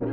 Can I